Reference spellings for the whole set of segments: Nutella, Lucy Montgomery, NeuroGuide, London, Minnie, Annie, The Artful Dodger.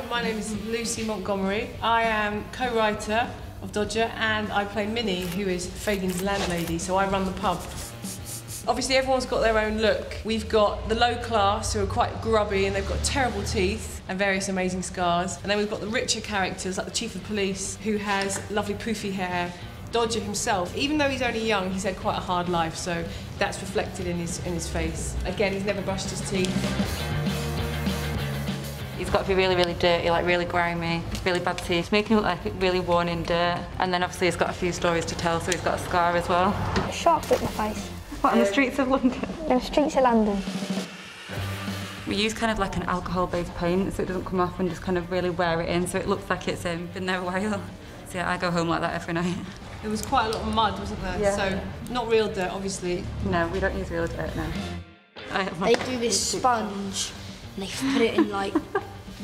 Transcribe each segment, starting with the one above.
Hello, my name is Lucy Montgomery. I am co-writer of Dodger and I play Minnie, who is Fagin's landlady, so I run the pub. Obviously, everyone's got their own look. We've got the low class, who are quite grubby and they've got terrible teeth and various amazing scars. And then we've got the richer characters, like the chief of police, who has lovely poofy hair. Dodger himself, even though he's only young, he's had quite a hard life, so that's reflected in his face. Again, he's never brushed his teeth. You've got to be really, really dirty, like really grimy, really bad teeth, making him look like really worn in dirt. And then obviously he's got a few stories to tell, so he's got a scar as well. Sharks at my face. What, on the streets of London? On the streets of London. We use kind of like an alcohol-based paint, so it doesn't come off, and just kind of really wear it in, so it looks like it's been there a while. So yeah, I go home like that every night. There was quite a lot of mud, wasn't there? Yeah. So not real dirt, obviously. No, we don't use real dirt, no. They do this sponge, and they put it in like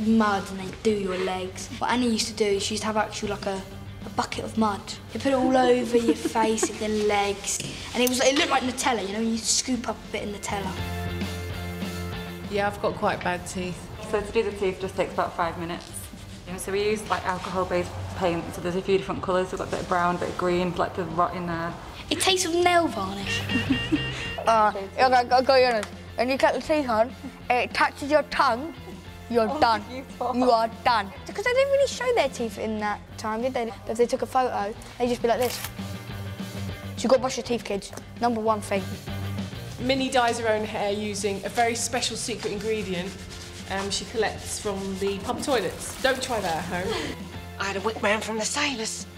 mud and they do your legs. What Annie used to do is she used to have actually like a bucket of mud. They put it all over your face and your legs, and it looked like Nutella, you know, you scoop up a bit of Nutella. Yeah, I've got quite bad teeth. So to do the teeth just takes about 5 minutes. Yeah, so we use like alcohol-based paint, so there's a few different colours. We've got a bit of brown, a bit of green, like the rot in there. It tastes of nail varnish. I've got your nose. When you cut the teeth on, it touches your tongue. You're done. You are done. Because they didn't really show their teeth in that time, did they? But if they took a photo, they'd just be like this. So you've got to brush your teeth, kids. Number one thing. Minnie dyes her own hair using a very special secret ingredient she collects from the pub toilets. Don't try that at home. I had a wick man from the sailors.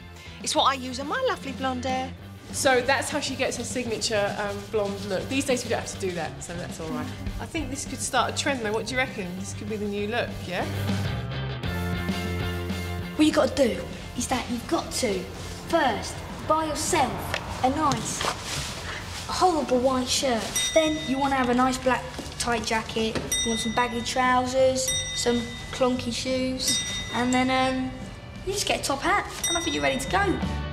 It's what I use on my lovely blonde hair. So that's how she gets her signature blonde look. These days we don't have to do that, so that's all right. I think this could start a trend, though. What do you reckon? This could be the new look, yeah? What you've got to do is that you've got to first buy yourself a nice, horrible white shirt. Then you want to have a nice black tight jacket, you want some baggy trousers, some clunky shoes, and then you just get a top hat, and I think you're ready to go.